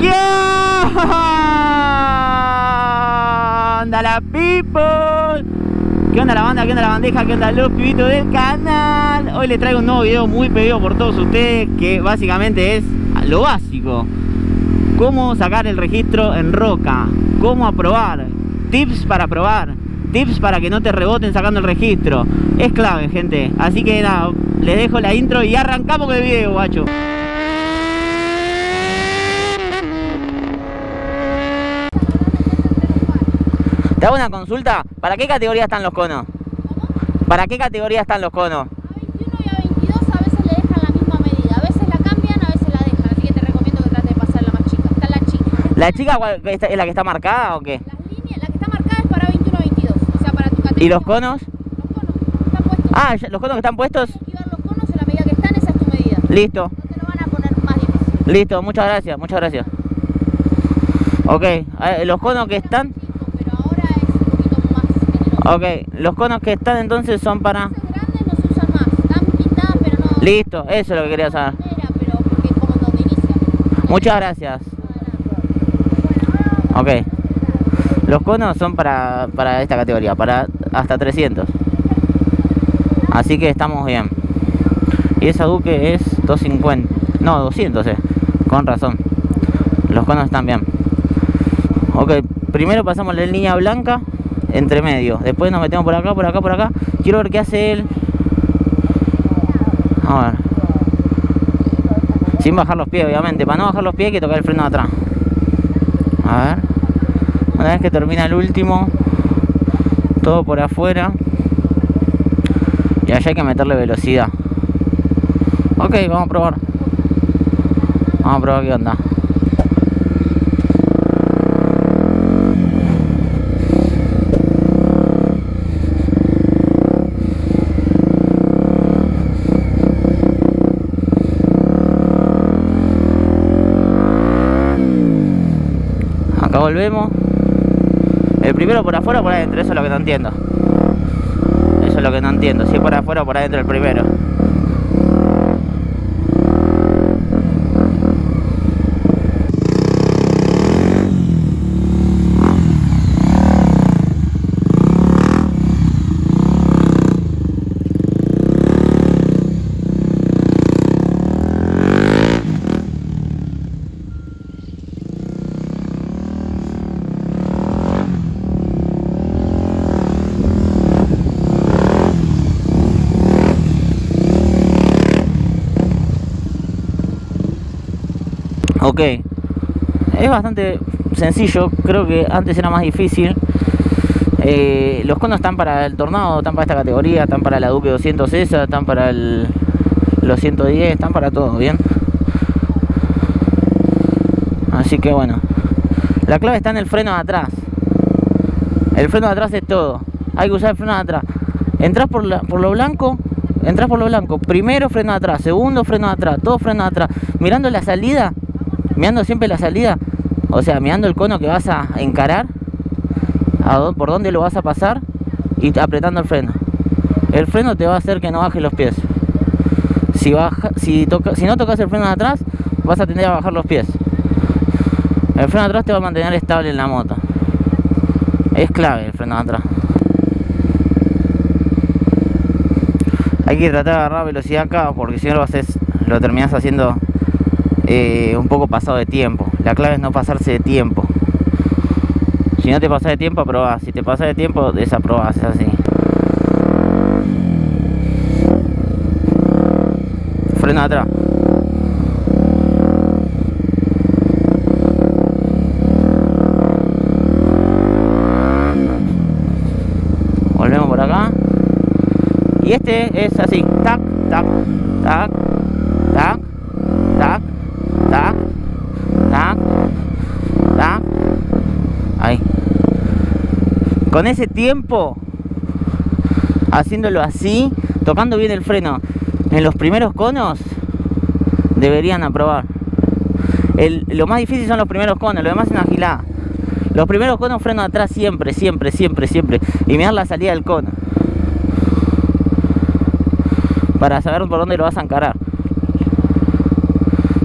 ¿Qué onda la people? ¿Qué onda la banda? ¿Qué onda la bandeja? ¿Qué onda los pibitos del canal? Hoy les traigo un nuevo video muy pedido por todos ustedes, que básicamente es lo básico: cómo sacar el registro en roca, cómo aprobar, tips para aprobar, tips para que no te reboten sacando el registro. Es clave, gente. Así que nada, les dejo la intro y arrancamos con el video, guacho. Te hago una consulta, ¿para qué categoría están los conos? ¿Cómo? ¿Para qué categoría están los conos? A 21 y a 22 a veces le dejan la misma medida, a veces la cambian, a veces la dejan, así que te recomiendo que trates de pasar la más chica. Está la chica. ¿La chica es la que está marcada o qué? Las líneas, la que está marcada es para 21 a 22, o sea, para tu categoría. ¿Y los conos? Los conos están puestos. Ah, los conos que están puestos. Tienes que llevar los conos en la medida que están, esa es tu medida. Listo. No te lo van a poner más difícil. Listo, muchas gracias, muchas gracias. Ok, los conos que están... Ok, los conos que están entonces son para... Las grandes no se usan más, están pintadas pero no... Listo, eso es lo que quería saber. Pero porque como donde inicia. Muchas gracias. Ok. Los conos son para esta categoría, para hasta 300. Así que estamos bien. Y esa Duque es 250... No, 200 es. Con razón. Los conos están bien. Ok, primero pasamos la línea blanca... entre medio, después nos metemos por acá, por acá, por acá. Quiero ver qué hace él. A ver. Sin bajar los pies, obviamente. Para no bajar los pies hay que tocar el freno de atrás. A ver. Una vez que termina el último, todo por afuera. Y allá hay que meterle velocidad. Ok, vamos a probar. Vamos a probar qué onda. Volvemos. El primero por afuera o por adentro, eso es lo que no entiendo. Eso es lo que no entiendo, si es por afuera o por adentro el primero. Ok, es bastante sencillo, creo que antes era más difícil. Los conos están para el Tornado, están para esta categoría, están para la Duque 200 esa, están para los 110, están para todo, ¿bien? Así que bueno, la clave está en el freno de atrás. El freno de atrás es todo, hay que usar el freno de atrás. Entrás por lo blanco, primero freno de atrás, segundo freno de atrás, todo freno de atrás, mirando la salida. Mirando siempre la salida, o sea, mirando el cono que vas a encarar, por dónde lo vas a pasar y apretando el freno. El freno te va a hacer que no bajes los pies. Si no tocas el freno de atrás, vas a tender a bajar los pies. El freno de atrás te va a mantener estable en la moto. Es clave el freno de atrás. Hay que tratar de agarrar velocidad acá, porque si no lo terminás haciendo... un poco pasado de tiempo. La clave es no pasarse de tiempo. Si no te pasas de tiempo, aprobás. Si te pasas de tiempo, desaprobás. Es así. Freno atrás. Volvemos por acá. Y este es así. Tac, tac, tac, tac, tac. Tac, tac, tac. Ahí. Con ese tiempo, haciéndolo así, tocando bien el freno, en los primeros conos deberían aprobar. Lo más difícil son los primeros conos, lo demás es una gilada. Los primeros conos, freno atrás siempre, siempre, siempre, siempre. Y mirar la salida del cono, para saber por dónde lo vas a encarar.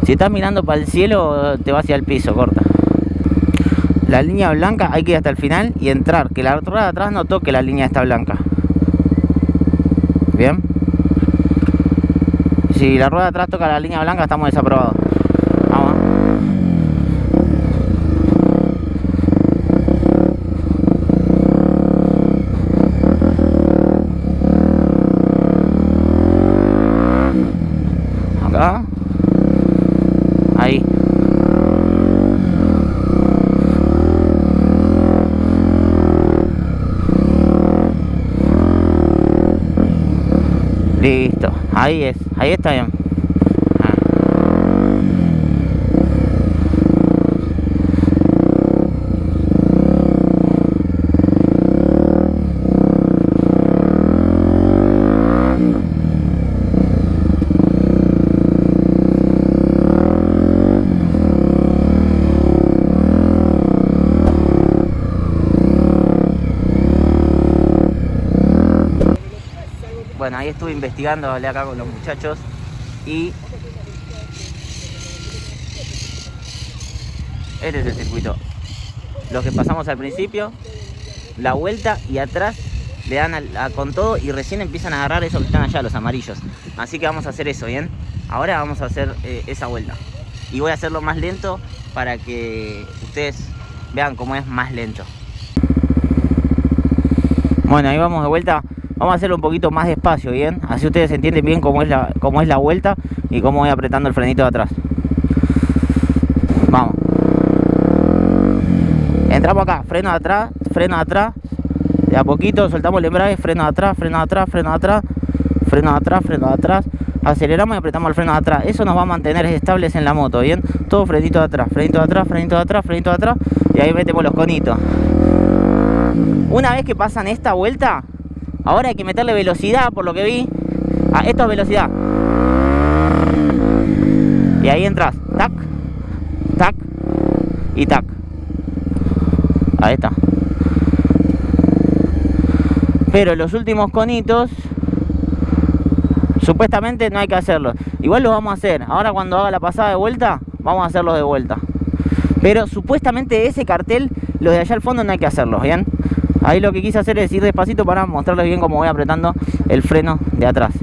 Si estás mirando para el cielo, te va hacia el piso, corta. La línea blanca hay que ir hasta el final y entrar, que la rueda de atrás no toque la línea esta blanca. Bien. Si la rueda de atrás toca la línea blanca, estamos desaprobados. Vamos. Acá. Ahí. Listo, ahí es, ahí está bien. Ah. Bueno, ahí estuve investigando, hablé acá con los muchachos y este es el circuito. Los que pasamos al principio, la vuelta y atrás le dan con todo y recién empiezan a agarrar eso que están allá, los amarillos. Así que vamos a hacer eso, ¿bien? Ahora vamos a hacer esa vuelta. Y voy a hacerlo más lento para que ustedes vean cómo es más lento. Bueno, ahí vamos de vuelta. Vamos a hacerlo un poquito más despacio, ¿bien? Así ustedes entienden bien cómo es la vuelta y cómo voy apretando el frenito de atrás. Vamos. Entramos acá, freno de atrás, de a poquito, soltamos el embrague, freno de atrás, freno de atrás, freno de atrás, freno de atrás, freno de atrás. Aceleramos y apretamos el freno de atrás. Eso nos va a mantener estables en la moto, ¿bien? Todo frenito de atrás, frenito de atrás, frenito de atrás, frenito de atrás. Y ahí metemos los conitos. Una vez que pasan esta vuelta, ahora hay que meterle velocidad, por lo que vi. Ah, esto es velocidad. Y ahí entras. Tac, tac y tac. Ahí está. Pero los últimos conitos, supuestamente no hay que hacerlos. Igual los vamos a hacer. Ahora cuando haga la pasada de vuelta, vamos a hacerlos de vuelta. Pero supuestamente ese cartel, los de allá al fondo no hay que hacerlos, ¿bien? Ahí lo que quise hacer es ir despacito para mostrarles bien cómo voy apretando el freno de atrás.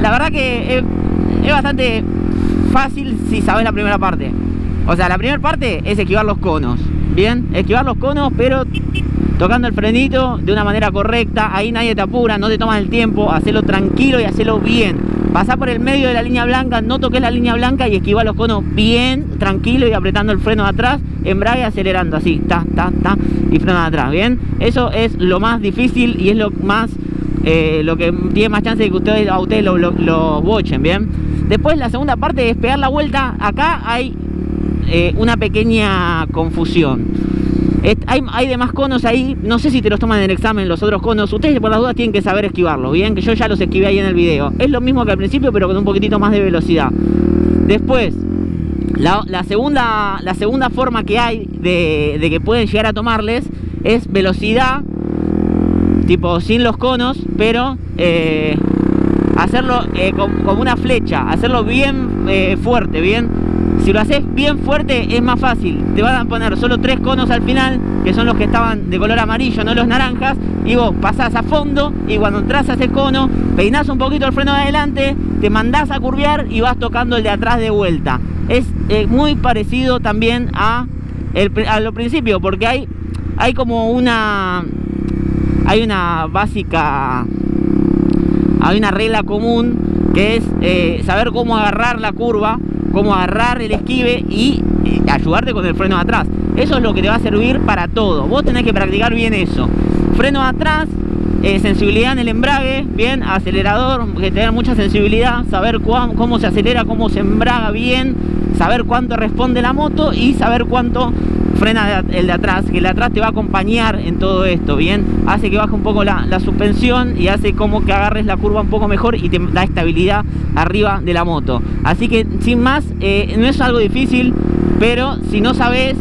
La verdad que es bastante fácil si sabes la primera parte. O sea, la primera parte es esquivar los conos. Bien, esquivar los conos, pero tocando el frenito de una manera correcta. Ahí nadie te apura, no te tomas el tiempo. Hacelo tranquilo y hacelo bien. Pasá por el medio de la línea blanca, no toques la línea blanca y esquivar los conos bien, tranquilo y apretando el freno de atrás. Embrague acelerando así, ta, ta, ta, y freno de atrás. Bien, eso es lo más difícil y es lo más... lo que tiene más chance de que a ustedes lo bochen, ¿bien? Después la segunda parte es pegar la vuelta. Acá hay una pequeña confusión. Hay demás conos ahí. No sé si te los toman en el examen los otros conos. Ustedes por las dudas tienen que saber esquivarlos, ¿bien? Que yo ya los esquivé ahí en el video. Es lo mismo que al principio, pero con un poquitito más de velocidad. Después, la segunda forma que hay de que pueden llegar a tomarles es velocidad. Tipo sin los conos, pero hacerlo como una flecha, hacerlo bien fuerte, bien. Si lo haces bien fuerte es más fácil. Te van a poner solo 3 conos al final, que son los que estaban de color amarillo, no los naranjas. Y vos pasás a fondo y cuando entras a ese cono, peinás un poquito el freno de adelante, te mandás a curvear y vas tocando el de atrás de vuelta. Es muy parecido también a lo principio, porque hay como una... Hay una regla común que es saber cómo agarrar la curva, cómo agarrar el esquive y ayudarte con el freno de atrás. Eso es lo que te va a servir para todo. Vos tenés que practicar bien eso. Freno de atrás, sensibilidad en el embrague, bien, acelerador, que tener mucha sensibilidad, saber cómo se acelera, cómo se embraga bien, saber cuánto responde la moto y saber cuánto frena el de atrás, que el de atrás te va a acompañar en todo esto, ¿bien? Hace que baje un poco la suspensión y hace como que agarres la curva un poco mejor y te da estabilidad arriba de la moto. Así que, sin más, no es algo difícil, pero si no sabes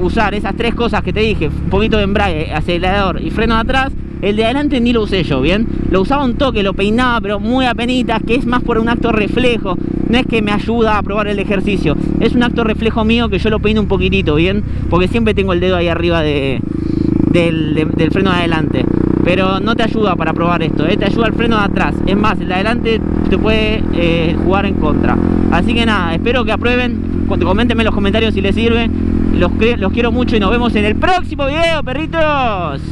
usar esas tres cosas que te dije, un poquito de embrague, acelerador y freno de atrás, el de adelante ni lo usé yo, ¿bien? Lo usaba un toque, lo peinaba, pero muy apenitas, que es más por un acto reflejo. No es que me ayuda a probar el ejercicio, es un acto reflejo mío que yo lo peino un poquitito, ¿bien? Porque siempre tengo el dedo ahí arriba del freno de adelante. Pero no te ayuda para probar esto, te ayuda el freno de atrás. Es más, el de adelante te puede jugar en contra. Así que nada, espero que aprueben. Coméntenme en los comentarios si les sirve. Los quiero mucho y nos vemos en el próximo video, perritos.